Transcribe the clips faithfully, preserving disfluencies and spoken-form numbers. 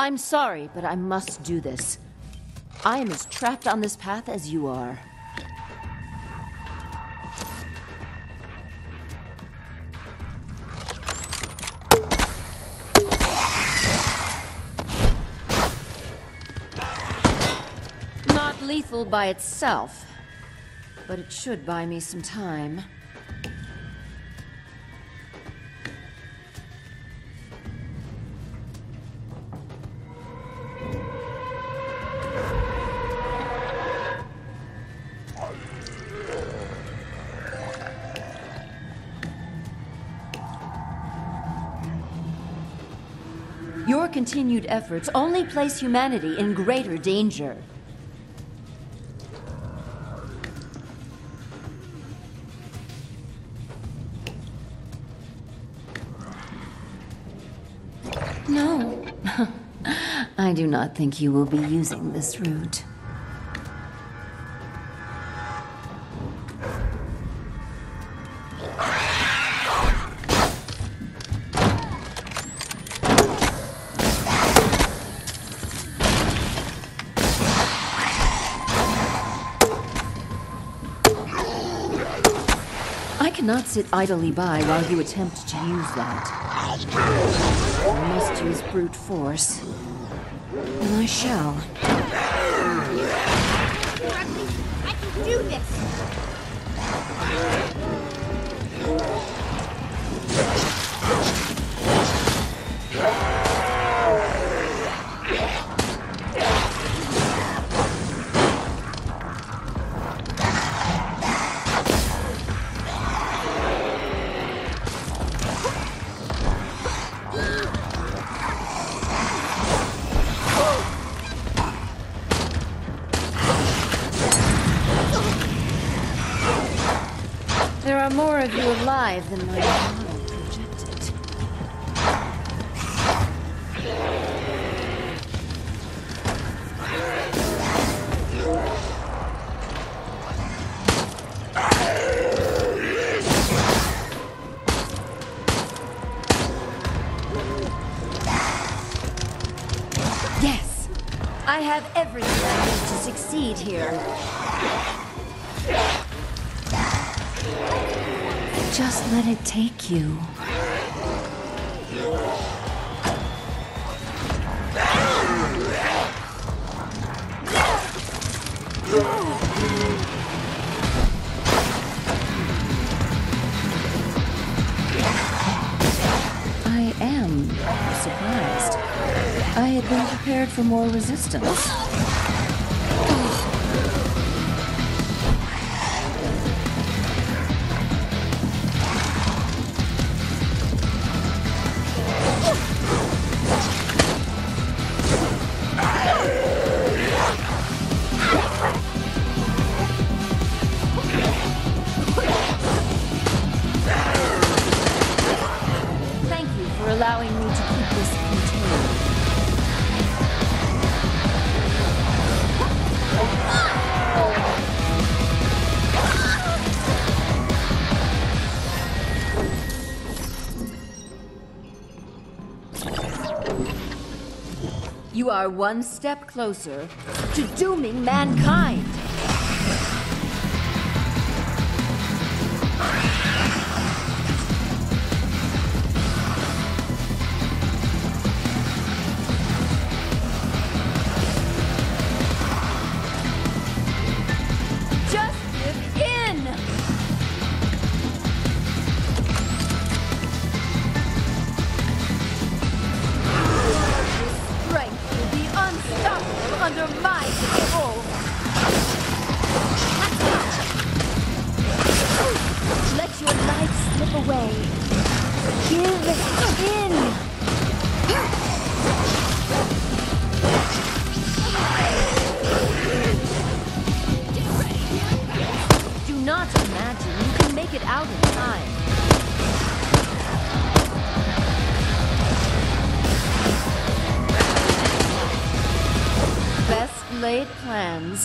I'm sorry, but I must do this. I am as trapped on this path as you are. Not lethal by itself, but it should buy me some time. Your continued efforts only place humanity in greater danger. No. I do not think you will be using this route. I cannot sit idly by while you attempt to use that. I must use brute force. And I shall. I can do More of you alive than my model projected. Yes, I have everything I need to succeed here. Just let it take you. I am surprised. I had been prepared for more resistance. Allowing me to keep this contained. You are one step closer to dooming mankind. Laid plans.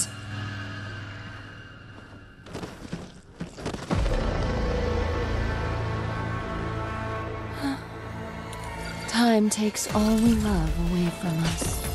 Time takes all we love away from us.